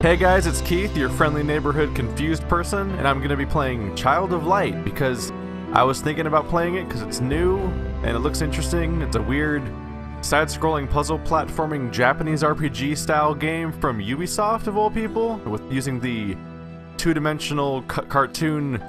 Hey guys, it's Keith, your friendly neighborhood confused person, and I'm going to be playing Child of Light because I was thinking about playing it because it's new and it looks interesting. It's a weird side-scrolling puzzle platforming Japanese RPG style game from Ubisoft of all people, with using the two-dimensional cartoon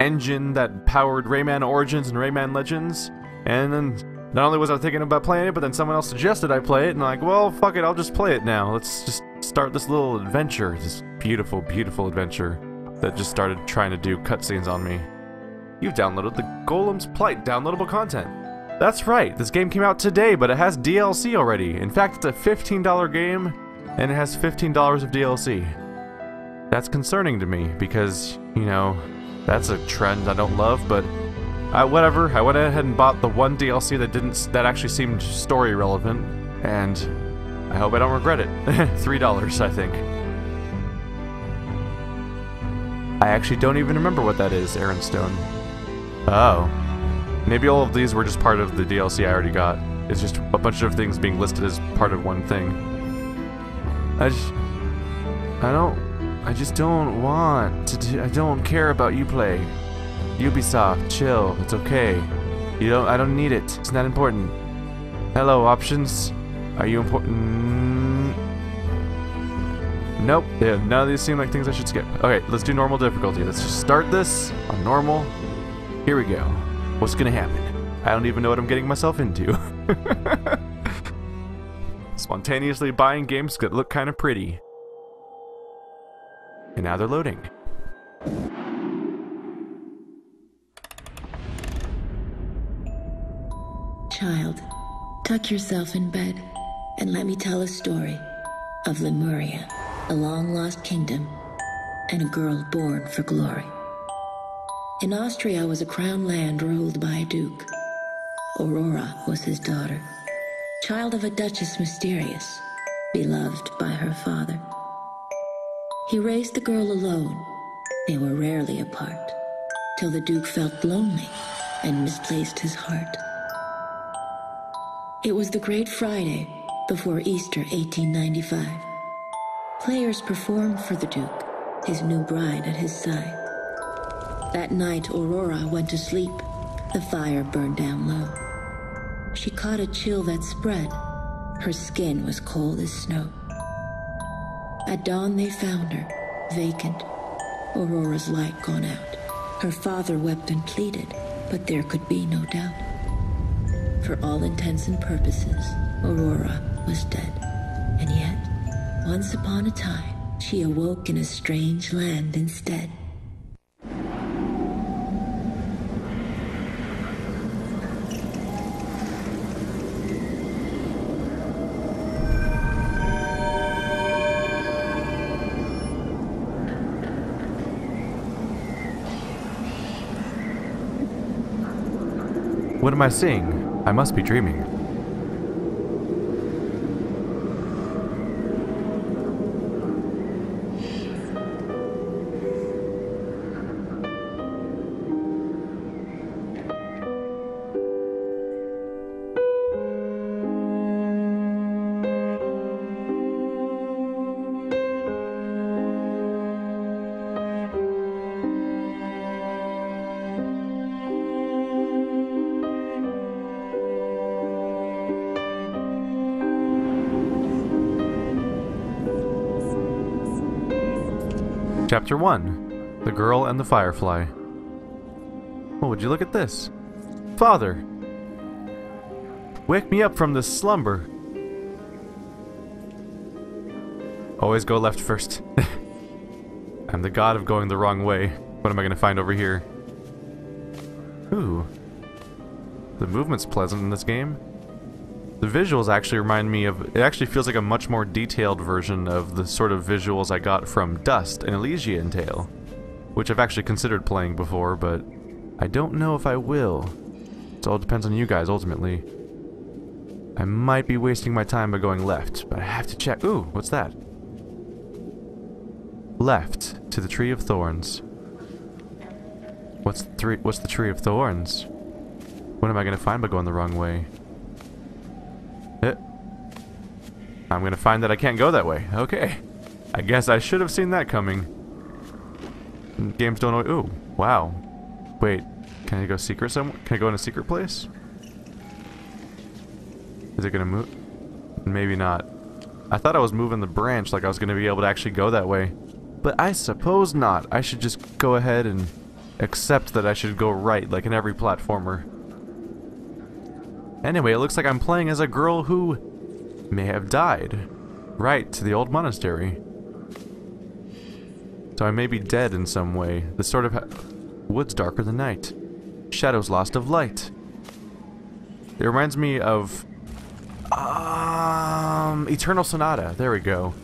engine that powered Rayman Origins and Rayman Legends. And then not only was I thinking about playing it, but then someone else suggested I play it, and I'm like, well, fuck it, I'll just play it now. Let's just start this little adventure, this beautiful, beautiful adventure that just started trying to do cutscenes on me. You've downloaded the Golem's Plight downloadable content. That's right, this game came out today, but it has DLC already. In fact, it's a $15 game, and it has $15 of DLC. That's concerning to me because, you know, that's a trend I don't love, but whatever. I went ahead and bought the one DLC that actually seemed story relevant, and I hope I don't regret it. $3, I think. I actually don't even remember what that is, Aaron Stone. Oh. Maybe all of these were just part of the DLC I already got. It's just a bunch of things being listed as part of one thing. I just don't want to do... I don't care about Uplay. Ubisoft, chill. It's okay. I don't need it. It's not important. Hello, options. Are you important? Nope. Yeah, none of these seem like things I should skip. Okay, let's do normal difficulty. Let's just start this on normal. Here we go. What's gonna happen? I don't even know what I'm getting myself into. Spontaneously buying games that look kind of pretty. And now they're loading. Child, tuck yourself in bed. And let me tell a story of Lemuria, a long-lost kingdom, and a girl born for glory. In Austria was a crown land ruled by a duke. Aurora was his daughter, child of a duchess mysterious, beloved by her father. He raised the girl alone. They were rarely apart, till the duke felt lonely and misplaced his heart. It was the Great Friday, before Easter 1895. Players performed for the Duke, his new bride at his side. That night, Aurora went to sleep. The fire burned down low. She caught a chill that spread. Her skin was cold as snow. At dawn, they found her, vacant. Aurora's light gone out. Her father wept and pleaded, but there could be no doubt. For all intents and purposes, Aurora was dead. And yet, once upon a time, she awoke in a strange land instead. What am I seeing? I must be dreaming. Chapter 1. The Girl and the Firefly. Oh, would you look at this? Father! Wake me up from this slumber. Always go left first. I'm the god of going the wrong way. What am I gonna find over here? Ooh. The movement's pleasant in this game. The visuals actually remind me of... It actually feels like a much more detailed version of the sort of visuals I got from Dust and Elysian Tail, which I've actually considered playing before, but I don't know if I will. It all depends on you guys, ultimately. I might be wasting my time by going left, but I have to check... Ooh, what's that? Left, to the Tree of Thorns. What's the Tree of Thorns? What am I going to find by going the wrong way? I'm gonna find that I can't go that way. Okay. I guess I should have seen that coming. Games don't always... Ooh, wow. Wait, can I go secret somewhere? Can I go in a secret place? Is it gonna move? Maybe not. I thought I was moving the branch, like I was gonna be able to actually go that way. But I suppose not. I should just go ahead and accept that I should go right, like in every platformer. Anyway, it looks like I'm playing as a girl who may have died. Right, to the old monastery. So I may be dead in some way. This sort of woods darker than night. Shadows lost of light. It reminds me of Eternal Sonata. There we go.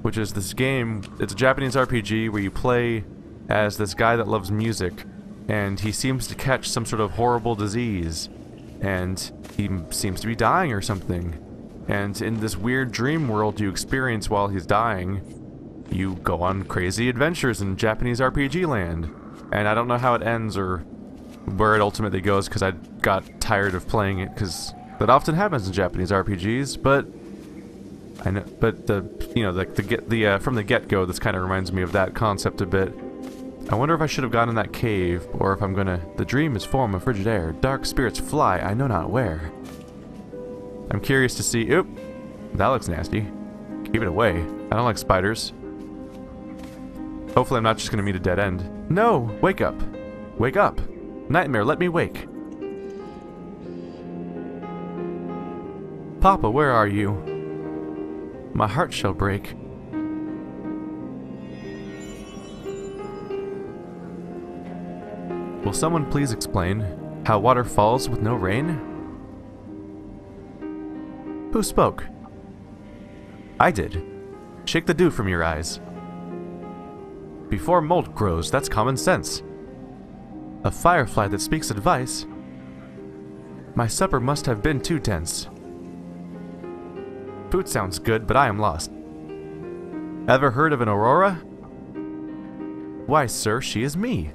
Which is this game, it's a Japanese RPG where you play as this guy that loves music, and he seems to catch some sort of horrible disease, and he seems to be dying or something. And in this weird dream world you experience while he's dying, you go on crazy adventures in Japanese RPG land. And I don't know how it ends or where it ultimately goes, because I got tired of playing it, because that often happens in Japanese RPGs. But I know, but from the get-go, this kind of reminds me of that concept a bit. I wonder if I should have gone in that cave, or if I'm gonna... The dream is form of frigid air. Dark spirits fly, I know not where. I'm curious to see... Oop! That looks nasty. Keep it away. I don't like spiders. Hopefully I'm not just gonna meet a dead end. No! Wake up! Wake up! Nightmare, let me wake! Papa, where are you? My heart shall break. Will someone please explain how water falls with no rain? Who spoke? I did. Shake the dew from your eyes. Before mold grows, that's common sense. A firefly that speaks advice. My supper must have been too dense. Food sounds good, but I am lost. Ever heard of an aurora? Why, sir, she is me.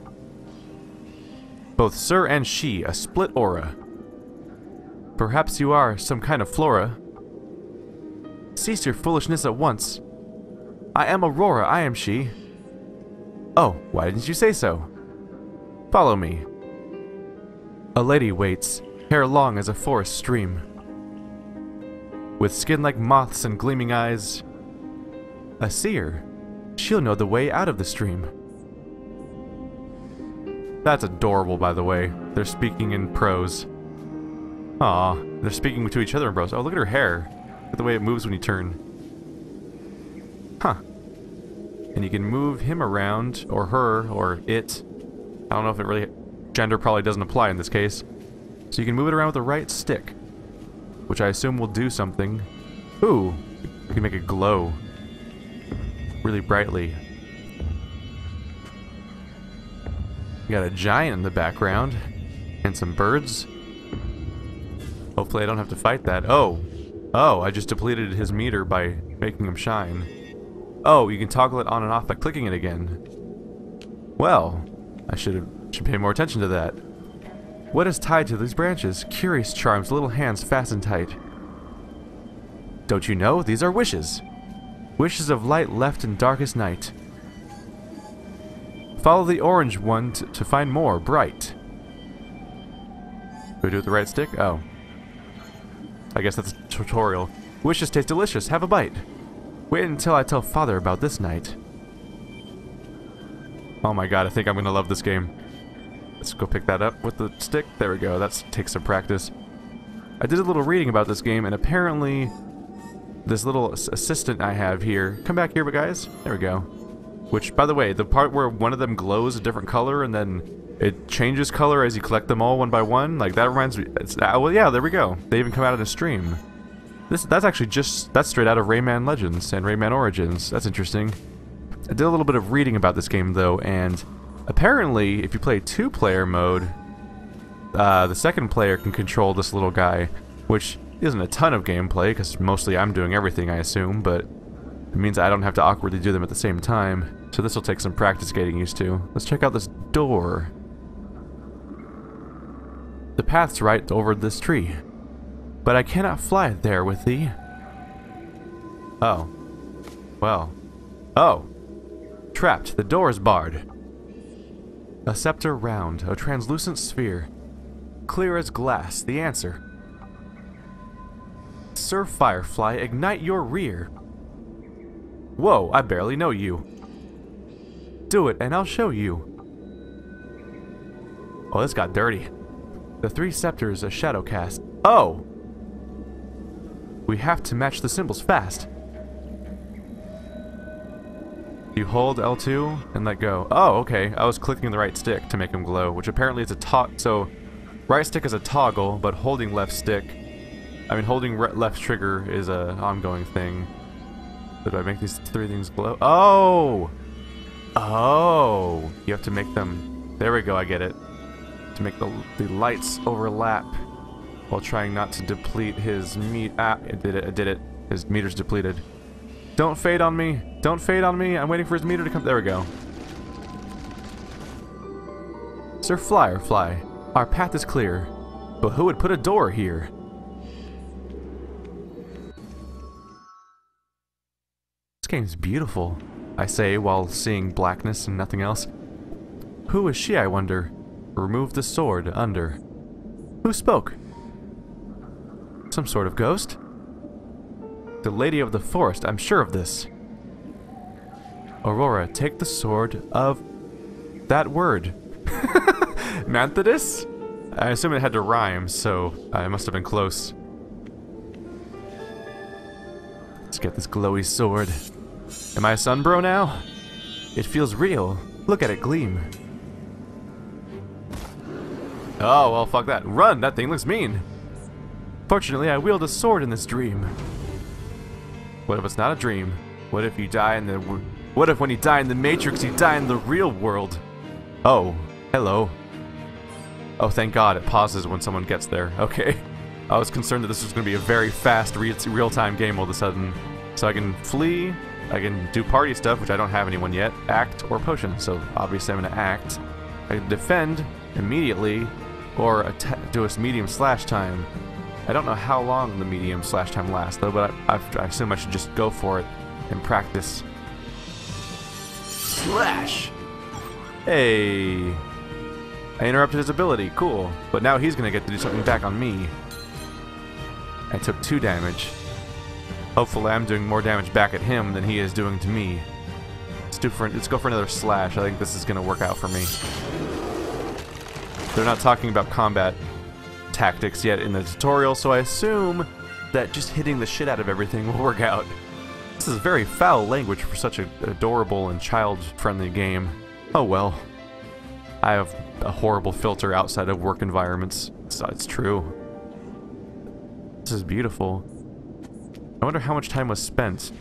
Both sir and she, a split aura. Perhaps you are some kind of flora. Cease your foolishness at once. I am Aurora, I am she. Oh, why didn't you say so? Follow me. A lady waits, hair long as a forest stream. With skin like moths and gleaming eyes. A seer. She'll know the way out of the stream. That's adorable, by the way. They're speaking in prose. Aw, they're speaking to each other in prose. Oh, look at her hair. Look at the way it moves when you turn. Huh. And you can move him around, or her, or it. I don't know if it really... Gender probably doesn't apply in this case. So you can move it around with the right stick. Which I assume will do something. Ooh! You can make it glow. Really brightly. We got a giant in the background, and some birds. Hopefully I don't have to fight that. Oh! Oh, I just depleted his meter by making him shine. Oh, you can toggle it on and off by clicking it again. Well, I should pay more attention to that. What is tied to these branches? Curious charms, little hands fastened tight. Don't you know? These are wishes. Wishes of light left in darkest night. Follow the orange one to find more, bright. Do we do it with the right stick? Oh. I guess that's a tutorial. Wishes taste delicious, have a bite. Wait until I tell Father about this night. Oh my god, I think I'm gonna love this game. Let's go pick that up with the stick. There we go, that takes some practice. I did a little reading about this game, and apparently this little assistant I have here... Come back here, guys. There we go. Which, by the way, the part where one of them glows a different color and then it changes color as you collect them all one by one, like that reminds me... well, yeah, there we go. They even come out in a stream. That's actually just... That's straight out of Rayman Legends and Rayman Origins. That's interesting. I did a little bit of reading about this game, though, and apparently, if you play two-player mode, the second player can control this little guy, which isn't a ton of gameplay, because mostly I'm doing everything, I assume, but it means I don't have to awkwardly do them at the same time. So this will take some practice getting used to. Let's check out this door. The path's right over this tree. But I cannot fly there with thee. Oh. Well. Oh. Trapped. The door is barred. A scepter round, a translucent sphere. Clear as glass, the answer. Sir Firefly, ignite your rear. Whoa, I barely know you. Do it, and I'll show you. Oh, this got dirty. The three scepters, a shadow cast. Oh! We have to match the symbols fast. You hold L2 and let go. Oh, okay. I was clicking the right stick to make him glow, which apparently is a so right stick is a toggle, but holding left stick, I mean holding left trigger is an ongoing thing. So do I make these three things glow? Oh! Oh! You have to make them... There we go, I get it. To make the lights overlap while trying not to deplete his meat. Ah, it did it, it did it. His meter's depleted. Don't fade on me. Don't fade on me. I'm waiting for his meter to come. There we go. Sir Firefly, our path is clear. But who would put a door here? This game's beautiful, I say while seeing blackness and nothing else. Who is she, I wonder? Remove the sword under. Who spoke? Some sort of ghost? The Lady of the Forest, I'm sure of this. Aurora, take the sword of... that word. Manthidus? I assume it had to rhyme, so I must have been close. Let's get this glowy sword. Am I a sunbro now? It feels real. Look at it gleam. Oh, well, fuck that. Run! That thing looks mean! Fortunately, I wield a sword in this dream. What if it's not a dream? What if you die in the... What if when you die in the Matrix, you die in the real world? Oh, hello. Oh, thank God, it pauses when someone gets there. Okay. I was concerned that this was going to be a very fast real-time game all of a sudden. So I can flee, I can do party stuff, which I don't have anyone yet, act, or potion. So obviously I'm going to act. I can defend immediately, or do a medium slash time. I don't know how long the medium slash time lasts, though, but I assume I should just go for it and practice. Slash! Hey! I interrupted his ability, cool. But now he's gonna get to do something back on me. I took 2 damage. Hopefully I'm doing more damage back at him than he is doing to me. Let's go for another slash. I think this is gonna work out for me. They're not talking about combat tactics yet in the tutorial, so I assume that just hitting the shit out of everything will work out. This is very foul language for such an adorable and child-friendly game. Oh well. I have a horrible filter outside of work environments, so it's true. This is beautiful. I wonder how much time was spent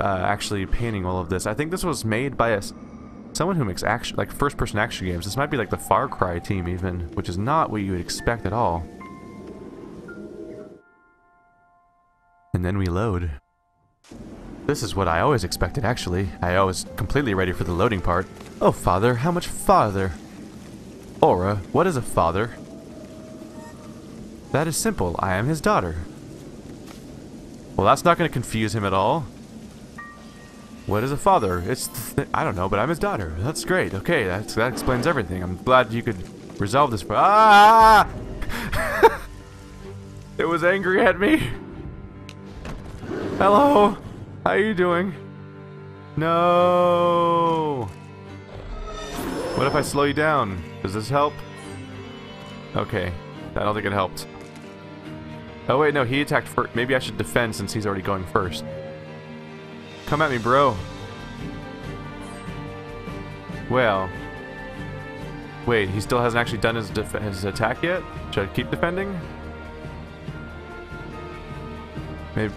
actually painting all of this. I think this was made by someone who makes action, like first-person action games. This might be like the Far Cry team even, which is not what you would expect at all. And then we load. This is what I always expected, actually. I was completely ready for the loading part. Oh, father, how much farther? Aura, what is a father? That is simple. I am his daughter. Well, that's not going to confuse him at all. What is a father? I don't know, but I'm his daughter. That's great. Okay, that explains everything. I'm glad you could resolve this. Ah! It was angry at me. Hello. How are you doing? No. What if I slow you down? Does this help? Okay. I don't think it helped. Oh wait, no, he attacked first. Maybe I should defend since he's already going first. Come at me, bro. Well. Wait, he still hasn't actually done his attack yet? Should I keep defending? Maybe.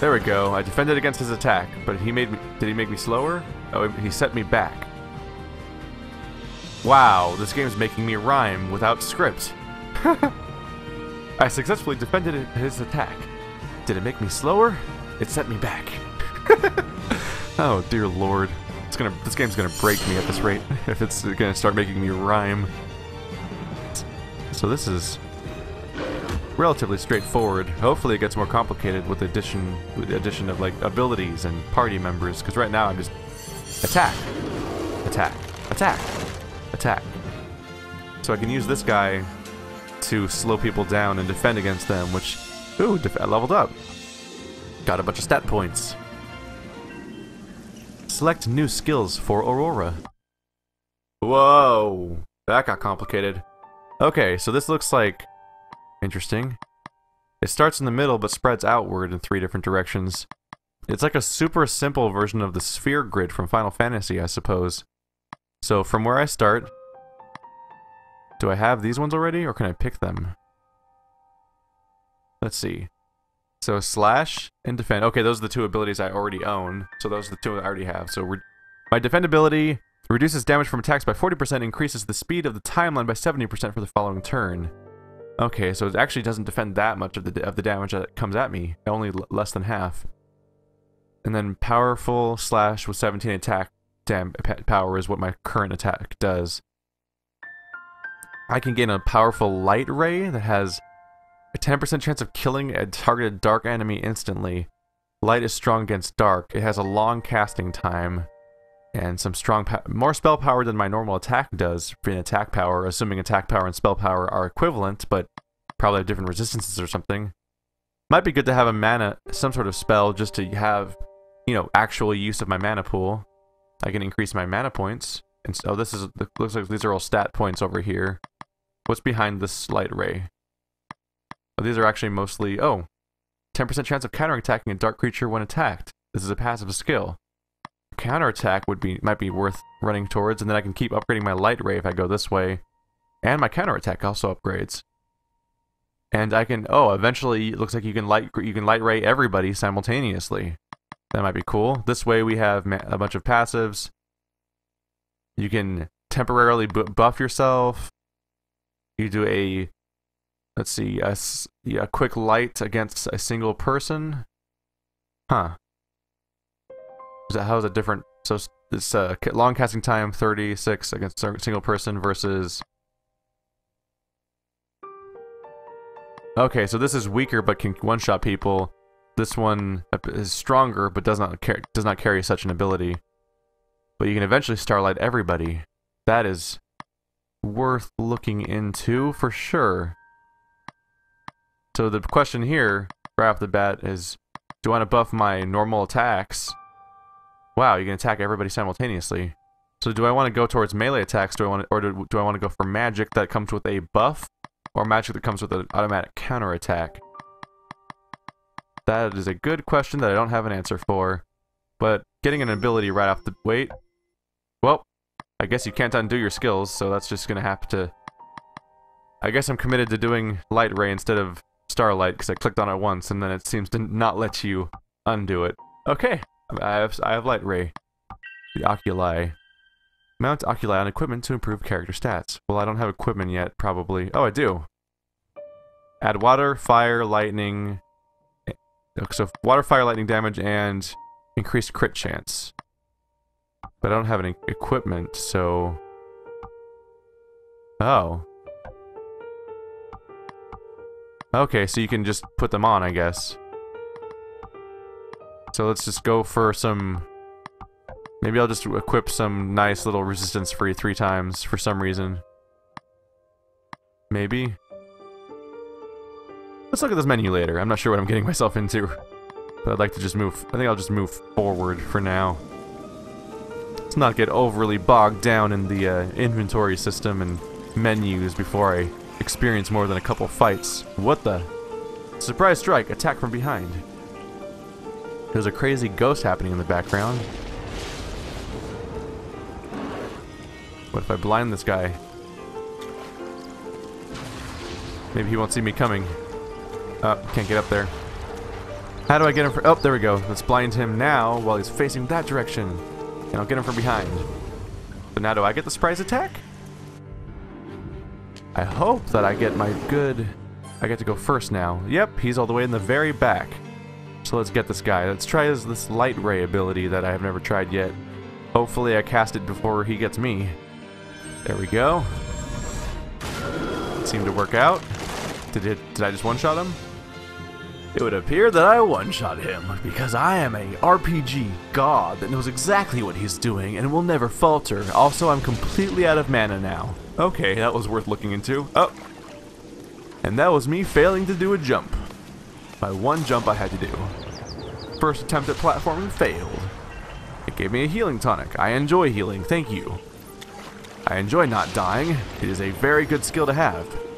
There we go. I defended against his attack, but he made me... Did he make me slower? Oh, he set me back. Wow, this game's making me rhyme without script. I successfully defended his attack. Did it make me slower? It set me back. Oh dear lord, this game's gonna break me at this rate if it's gonna start making me rhyme. So this is relatively straightforward. Hopefully it gets more complicated with the addition of like abilities and party members, because right now I'm just attack, attack, attack, attack. So I can use this guy to slow people down and defend against them, which, ooh, I leveled up. Got a bunch of stat points. Select new skills for Aurora. Whoa, that got complicated. Okay, so this looks like interesting. It starts in the middle but spreads outward in 3 different directions. It's like a super simple version of the sphere grid from Final Fantasy, I suppose. So from where I start, do I have these ones already, or can I pick them? Let's see. So slash and defend. Okay, those are the 2 abilities I already own. So those are the 2 I already have. So my defend ability reduces damage from attacks by 40%, increases the speed of the timeline by 70% for the following turn. Okay, so it actually doesn't defend that much of the damage that comes at me. Only less than half. And then powerful slash with 17 attack power is what my current attack does. I can gain a powerful light ray that has a 10% chance of killing a targeted dark enemy instantly. Light is strong against dark. It has a long casting time and some strong more spell power than my normal attack does in attack power, assuming attack power and spell power are equivalent, but probably have different resistances or something. Might be good to have a mana, some sort of spell, just to have, you know, actual use of my mana pool. I can increase my mana points, and so this is, looks like these are all stat points over here. What's behind this light ray? Oh, these are actually mostly, oh, 10% chance of counterattacking a dark creature when attacked. This is a passive skill. Counterattack might be worth running towards, and then I can keep upgrading my light ray if I go this way, and my counterattack also upgrades. And I can, oh, eventually it looks like you can light ray everybody simultaneously. That might be cool. This way we have a bunch of passives. You can temporarily buff yourself. You do a, let's see, a quick light against a single person. Huh. How's it different? So it's long casting time 36 against a single person versus. Okay, so this is weaker but can one-shot people. This one is stronger but does not carry such an ability. But you can eventually starlight everybody. That is worth looking into for sure. So the question here, right off the bat, is do I want to buff my normal attacks? Wow, you can attack everybody simultaneously. So do I want to go towards melee attacks? Do I want to go for magic that comes with a buff, or magic that comes with an automatic counterattack? That is a good question that I don't have an answer for. But getting an ability right off the wait. Well, I guess you can't undo your skills, so that's just gonna have to. I guess I'm committed to doing light ray instead of starlight because I clicked on it once and then it seems to not let you undo it. Okay. I have light ray. The oculi. Mount oculi on equipment to improve character stats. Well, I don't have equipment yet, probably. Oh, I do. Add water, fire, lightning. So water, fire, lightning damage, and increased crit chance. But I don't have any equipment, so. Oh. Okay, so you can just put them on, I guess. So let's just go for some. Maybe I'll just equip some nice little resistance-free 3 times for some reason. Maybe. Let's look at this menu later. I'm not sure what I'm getting myself into, but I'd like to just move. I think I'll just move forward for now. Let's not get overly bogged down in the inventory system and menus before I experience more than a couple fights. What the? Surprise strike! Attack from behind. There's a crazy ghost happening in the background. What if I blind this guy? Maybe he won't see me coming. Can't get up there. How do I get him from... Oh, there we go. Let's blind him now while he's facing that direction. And I'll get him from behind. So now do I get the surprise attack? I hope that I get my good... I get to go first now. Yep, he's all the way in the very back. So let's get this guy. Let's try this light ray ability that I have never tried yet. Hopefully I cast it before he gets me. There we go. It seemed to work out. Did I just one-shot him? It would appear that I one-shot him, because I am a RPG god that knows exactly what he's doing and will never falter. Also, I'm completely out of mana now. Okay, that was worth looking into. Oh! And that was me failing to do a jump. My one jump I had to do. First attempt at platforming failed. It gave me a healing tonic. I enjoy healing, thank you. I enjoy not dying. It is a very good skill to have.